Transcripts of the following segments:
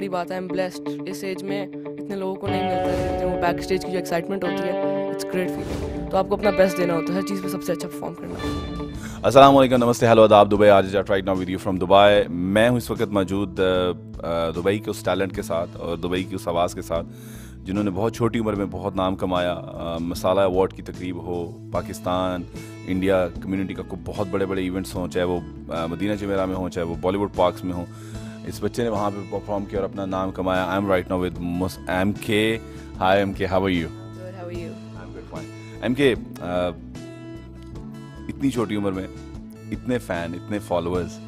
बड़ी बात है। आई एम ब्लेस्ड, इस एज में इतने लोगों को नहीं मिलता है, वो बैक स्टेज की जो एक्साइटमेंट होती है, इट्स ग्रेट फीलिंग। तो आपको अपना बेस्ट देना होता है, हर चीज़ में सबसे अच्छा परफॉर्म करना होता है। अस्सलाम वालेकुम, नमस्ते, हेलो आदाब। Dubai Arijit right now with you from Dubai. मैं हूँ इस वक्त मौजूद दुबई के उस टैलेंट के साथ और दुबई की उस आवाज़ के साथ जिन्होंने बहुत छोटी उम्र में बहुत नाम कमाया। मसाला अवार्ड की तकरीब हो, पाकिस्तान इंडिया कम्युनिटी का बहुत बड़े बड़े इवेंट्स हों, चाहे वो मदीना जमेरा में हों, चाहे वो बॉलीवुड पार्क्स में हों, इस बच्चे ने वहाँ पर परफॉर्म किया और अपना नाम कमाया। I am right now with M K. Hi M K, how are you? Good, how are you? I am good, fine. M K, इतनी छोटी उम्र में इतने फ़ैन, इतने फॉलोअर्स,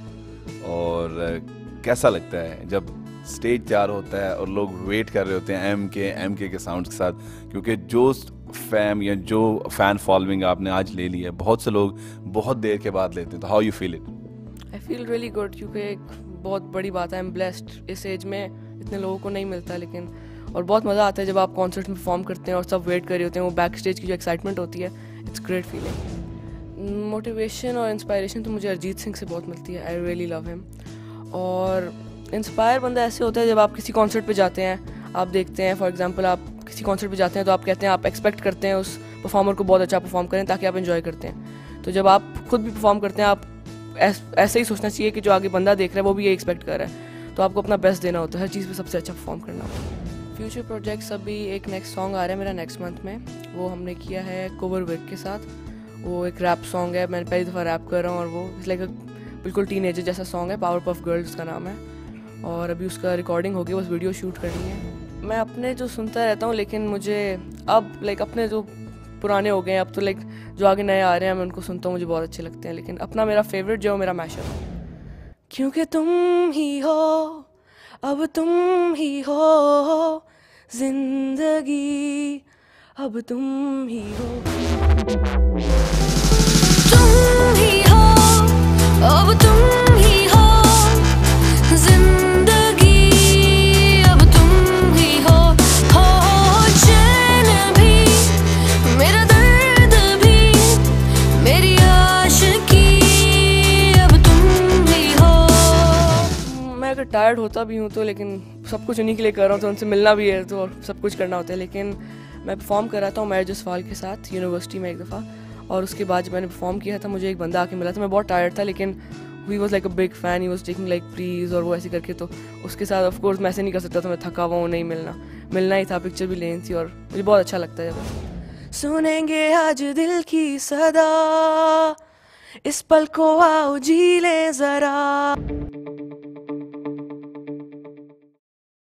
और कैसा लगता है जब स्टेज तैयार होता है और लोग वेट कर रहे होते हैं एम के साउंड के साथ? क्योंकि जो फैम या जो फ़ैन फॉलोइंग आपने आज ले ली है, बहुत से लोग बहुत देर के बाद लेते हैं, तो how you feel it? I feel really good, क्योंकि एक बहुत बड़ी बात है। आई एम ब्लेस्ड, इस एज में इतने लोगों को नहीं मिलता, लेकिन और बहुत मज़ा आता है जब आप कॉन्सर्ट में परफॉर्म करते हैं और सब वेट कर रहे होते हैं, वो बैक स्टेज की जो एक्साइटमेंट होती है, इट्स ग्रेट फीलिंग। मोटिवेशन और इंस्पायरेशन तो मुझे अरिजीत सिंह से बहुत मिलती है। I really love him. और इंस्पायर बंदा ऐसे होता है जब आप किसी कॉन्सर्ट पे जाते हैं, आप देखते हैं, फॉर एग्जांपल आप किसी कॉन्सर्ट पे जाते हैं तो आप कहते हैं, आप एक्सपेक्ट करते हैं उस परफॉर्मर को बहुत अच्छा परफॉर्म करें ताकि आप एंजॉय करते हैं। तो जब आप खुद भी परफॉर्म करते हैं, आप ऐसे ही सोचना चाहिए कि जो आगे बंदा देख रहा है वो भी ये एक्सपेक्ट कर रहा है। तो आपको अपना बेस्ट देना होता है, हर चीज़ पर सबसे अच्छा परफॉर्म करना होता है। फ्यूचर प्रोजेक्ट्स, अभी एक नेक्स्ट सॉन्ग आ रहा है मेरा नेक्स्ट मंथ में, वो हमने किया है कोवर विक के साथ। वो एक रैप सॉन्ग है, मैंने पहली दफ़ा रैप कर रहा हूँ, और वो लाइक बिल्कुल टीनेजर जैसा सॉन्ग है। पावरपफ गर्ल्स का नाम है, और अभी उसका रिकॉर्डिंग होगी, बस वीडियो शूट करनी है। मैं अपने जो सुनता रहता हूँ, लेकिन मुझे अब अपने जो पुराने हो गए हैं, अब तो जो आगे नए आ रहे हैं मैं उनको सुनता हूँ, मुझे बहुत अच्छे लगते हैं। लेकिन अपना मेरा फेवरेट जो है मेरा मैशअप है, क्योंकि तुम ही हो, अब तुम ही हो जिंदगी, अब तुम ही हो, तुम ही हो, अब तुम ही हो जिंदगी, अब तुम ही हो चैन भी, मेरा दर्द भी, मेरी आशिकी, अब तुम ही हो। मैं अगर टायर्ड होता भी हूँ तो, लेकिन सब कुछ उन्हीं के लिए कर रहा हूँ, तो उनसे मिलना भी है तो सब कुछ करना होता है। लेकिन मैं परफॉर्म कर रहा था मेर जसवाल के साथ यूनिवर्सिटी में एक दफ़ा, और उसके बाद जब मैंने परफॉर्म किया था, मुझे एक बंदा आके मिला था। मैं बहुत टायर्ड था, लेकिन we was like a big fan, he was taking like please, और वो ऐसे करके। तो उसके साथ ऑफ कोर्स मैं ऐसे नहीं कर सकता था, मैं थका हुआ हूँ, नहीं मिलना ही था, पिक्चर भी लेनी थी, और मुझे बहुत अच्छा लगता है। सुनेंगे आज दिल की सदा, इस पल को आओ जी ले ज़रा।